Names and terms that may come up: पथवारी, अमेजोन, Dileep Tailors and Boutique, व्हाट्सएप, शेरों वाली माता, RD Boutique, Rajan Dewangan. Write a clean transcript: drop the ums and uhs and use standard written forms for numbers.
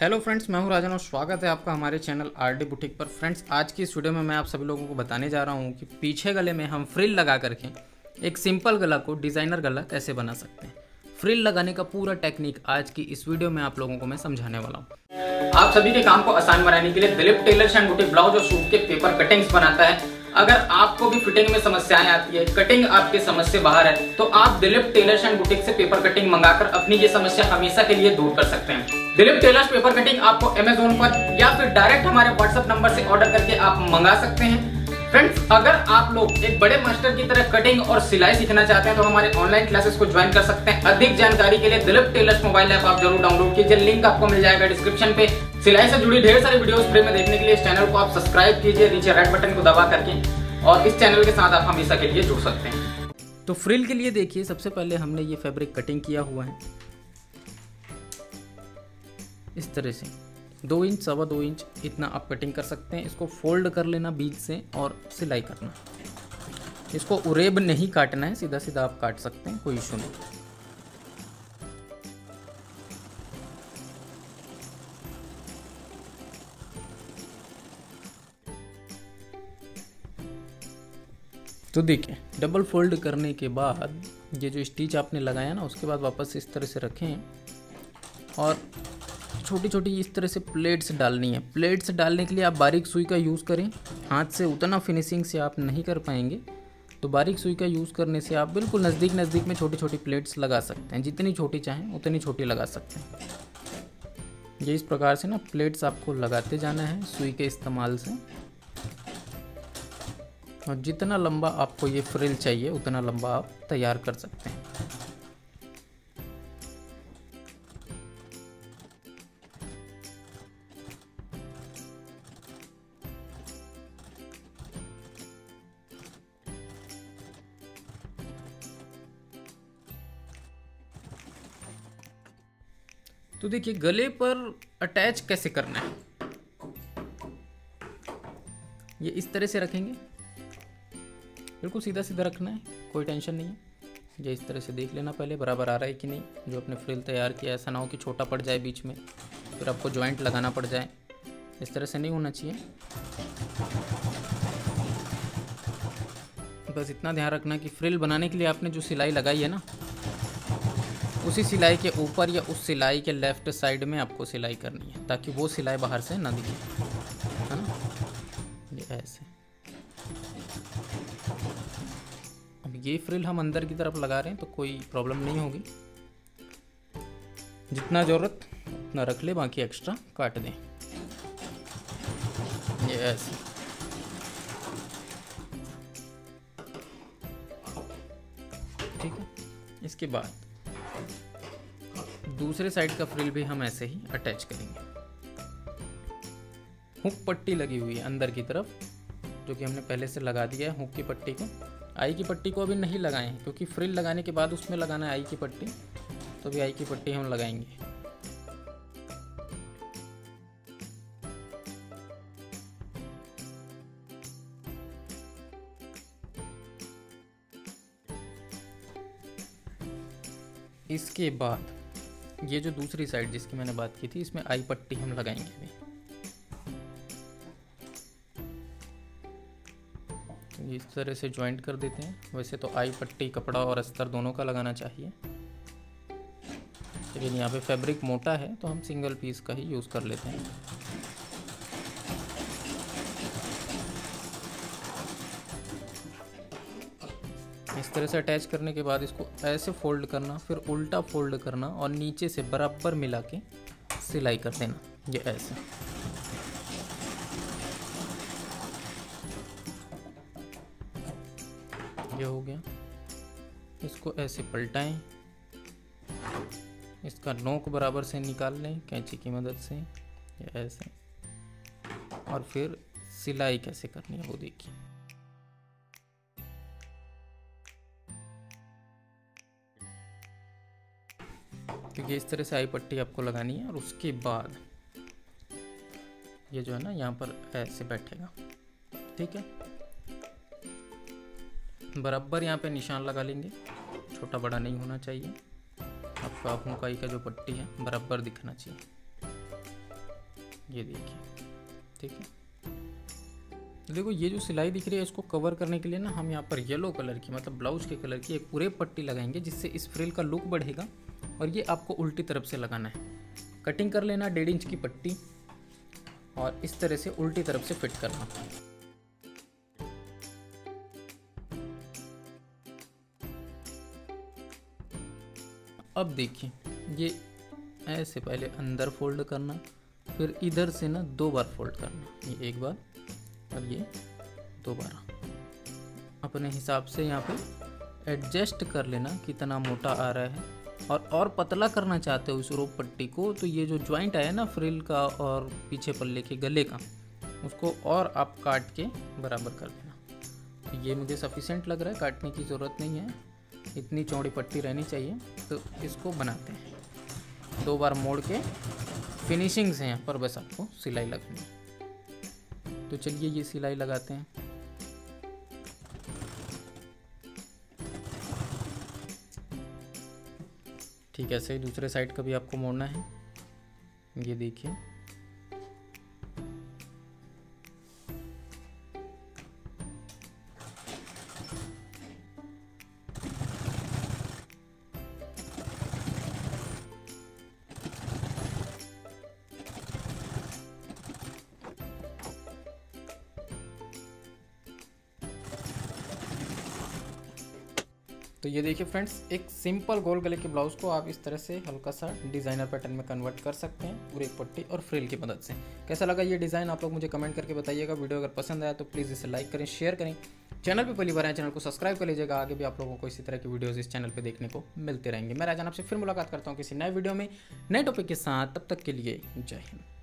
Hello friends, मैं हूं राजन और स्वागत है आपका हमारे चैनल आरडी बुटीक पर। फ्रेंड्स, आज की इस वीडियो में मैं आप सभी लोगों को बताने जा रहा हूं कि पीछे गले में हम फ्रिल लगा करके एक सिंपल गला को डिज़ाइनर गला कैसे बना सकते हैं। फ्रिल लगाने का पूरा टेक्निक आज की इस वीडियो में आप लोगों को मैं समझाने वाला हूँ। आप सभी के काम को आसान बनाने के लिए Dilip tailors and boutique blouse और सूट के पेपर कटिंग्स बनाता है। अगर आपको भी फिटिंग में समस्याएं आती है, कटिंग आपके समझ से बाहर है, तो आप दिलीप टेलर्स एंड बुटीक से पेपर कटिंग मंगाकर अपनी ये समस्या हमेशा के लिए दूर कर सकते हैं। दिलीप टेलर्स पेपर कटिंग आपको अमेजोन पर या फिर डायरेक्ट हमारे व्हाट्सएप नंबर से ऑर्डर करके आप मंगा सकते हैं। फ्रेंड्स, अगर आप लोग एक बड़े मास्टर की तरह कटिंग और सिलाई सीखना चाहते हैं तो हमारे ऑनलाइन क्लासेस को ज्वाइन कर सकते हैं। अधिक जानकारी के लिए दिलीप टेलर्स मोबाइल ऐप आप जरूर डाउनलोड कीजिए। लिंक आपको मिल जाएगा डिस्क्रिप्शन पे। सिलाई से जुड़ी ढेर सारी वीडियोस फ्री में देखने के लिए इस चैनल को आप सब्सक्राइब कीजिए, नीचे रेड बटन को दबा करके, और इस चैनल के साथ आप हमेशा के लिए जुड़ सकते हैं। तो फ्रिल के लिए देखिए, सबसे पहले हमने ये फैब्रिक कटिंग किया हुआ है इस तरह से 2 इंच, 2.25 इंच इतना आप कटिंग कर सकते हैं। इसको फोल्ड कर लेना बीच से और सिलाई करना। इसको उरेब नहीं काटना है, सीधा सीधा आप काट सकते हैं, कोई इशू नहीं। तो देखिए, डबल फोल्ड करने के बाद ये जो स्टिच आपने लगाया ना, उसके बाद वापस इस तरह से रखें और छोटी छोटी इस तरह से प्लेट्स डालनी है। प्लेट्स डालने के लिए आप बारीक सुई का यूज़ करें। हाथ से उतना फिनिशिंग से आप नहीं कर पाएंगे, तो बारीक सुई का यूज़ करने से आप बिल्कुल नज़दीक में छोटी छोटी प्लेट्स लगा सकते हैं। जितनी छोटी चाहें उतनी छोटी लगा सकते हैं। ये इस प्रकार से ना प्लेट्स आपको लगाते जाना है सुई के इस्तेमाल से, और जितना लंबा आपको ये फ्रिल चाहिए उतना लंबा आप तैयार कर सकते हैं। तो देखिए, गले पर अटैच कैसे करना है। ये इस तरह से रखेंगे, बिल्कुल सीधा सीधा रखना है, कोई टेंशन नहीं है। ये इस तरह से देख लेना पहले बराबर आ रहा है कि नहीं, जो आपने फ्रिल तैयार किया। ऐसा ना हो कि छोटा पड़ जाए बीच में, फिर आपको जॉइंट लगाना पड़ जाए। इस तरह से नहीं होना चाहिए। बस इतना ध्यान रखना कि फ्रिल बनाने के लिए आपने जो सिलाई लगाई है ना, उसी सिलाई के ऊपर या उस सिलाई के लेफ्ट साइड में आपको सिलाई करनी है, ताकि वो सिलाई बाहर से ना दिखे, है ना। ये ऐसे। अब ये फ्रिल हम अंदर की तरफ लगा रहे हैं तो कोई प्रॉब्लम नहीं होगी। जितना ज़रूरत उतना रख ले, बाकी एक्स्ट्रा काट दें। ये ऐसे। ठीक है, इसके बाद दूसरे साइड का फ्रिल भी हम ऐसे ही अटैच करेंगे। हुक पट्टी लगी हुई है अंदर की तरफ, जो कि हमने पहले से लगा दिया है। हुक की पट्टी को, आई की पट्टी को अभी नहीं लगाए हैं, क्योंकि फ्रिल लगाने के बाद उसमें लगाना है आई की पट्टी, तो अभी आई की पट्टी हम लगाएंगे। इसके बाद ये जो दूसरी साइड जिसकी मैंने बात की थी, इसमें आई पट्टी हम लगाएंगे भी। तो इस तरह से ज्वाइंट कर देते हैं। वैसे तो आई पट्टी कपड़ा और अस्तर दोनों का लगाना चाहिए, लेकिन यहाँ पे फैब्रिक मोटा है तो हम सिंगल पीस का ही यूज़ कर लेते हैं। इस तरह से अटैच करने के बाद इसको ऐसे फोल्ड करना, फिर उल्टा फोल्ड करना और नीचे से बराबर मिला के सिलाई कर देना। ये ऐसे। ये हो गया। इसको ऐसे पलटाएं, इसका नोक बराबर से निकाल लें कैंची की मदद से। ये ऐसे। और फिर सिलाई कैसे करनी है वो देखिए। क्योंकि इस तरह से आई पट्टी आपको लगानी है, और उसके बाद ये जो है ना, यहाँ पर ऐसे बैठेगा। ठीक है, बराबर यहाँ पे निशान लगा लेंगे। छोटा बड़ा नहीं होना चाहिए आपका। हुकाई का जो पट्टी है बराबर दिखना चाहिए। ये देखिए, ठीक है। देखो ये जो सिलाई दिख रही है इसको कवर करने के लिए ना हम यहाँ पर येलो कलर की मतलब ब्लाउज के कलर की एक पूरे पट्टी लगाएंगे, जिससे इस फ्रिल का लुक बढ़ेगा। और ये आपको उल्टी तरफ से लगाना है, कटिंग कर लेना 1.5 इंच की पट्टी और इस तरह से उल्टी तरफ से फिट करना। अब देखिए ये ऐसे पहले अंदर फोल्ड करना, फिर इधर से ना 2 बार फोल्ड करना, ये 1 बार और ये 2 बार। अपने हिसाब से यहाँ पे एडजस्ट कर लेना कितना मोटा आ रहा है। और पतला करना चाहते हो इस रोप पट्टी को तो ये जो ज्वाइंट आया ना फ्रिल का और पीछे पल्ले के गले का, उसको और आप काट के बराबर कर देना। तो ये मुझे सफिशेंट लग रहा है, काटने की ज़रूरत नहीं है, इतनी चौड़ी पट्टी रहनी चाहिए। तो इसको बनाते हैं 2 बार मोड़ के, फिनिशिंग से यहाँ पर बस आपको सिलाई लगानी है। तो चलिए ये सिलाई लगाते हैं। ठीक है, ऐसे ही दूसरे साइड का भी आपको मोड़ना है। ये देखिए तो ये देखिए फ्रेंड्स, एक सिंपल गोल गले के ब्लाउज़ को आप इस तरह से हल्का सा डिज़ाइनर पैटर्न में कन्वर्ट कर सकते हैं पूरे पट्टी और फ्रिल की मदद से। कैसा लगा ये डिज़ाइन आप लोग मुझे कमेंट करके बताइएगा। वीडियो अगर पसंद आया तो प्लीज़ इसे लाइक करें, शेयर करें। चैनल पे पहली बार आए चैनल को सब्सक्राइब कर लीजिएगा। आगे भी आप लोगों को इसी तरह की वीडियोज़ इस चैनल पर देखने को मिलते रहेंगे। मैं राजन आपसे फिर मुलाकात करता हूँ किसी नए वीडियो में नए टॉपिक के साथ। तब तक के लिए जय हिंद।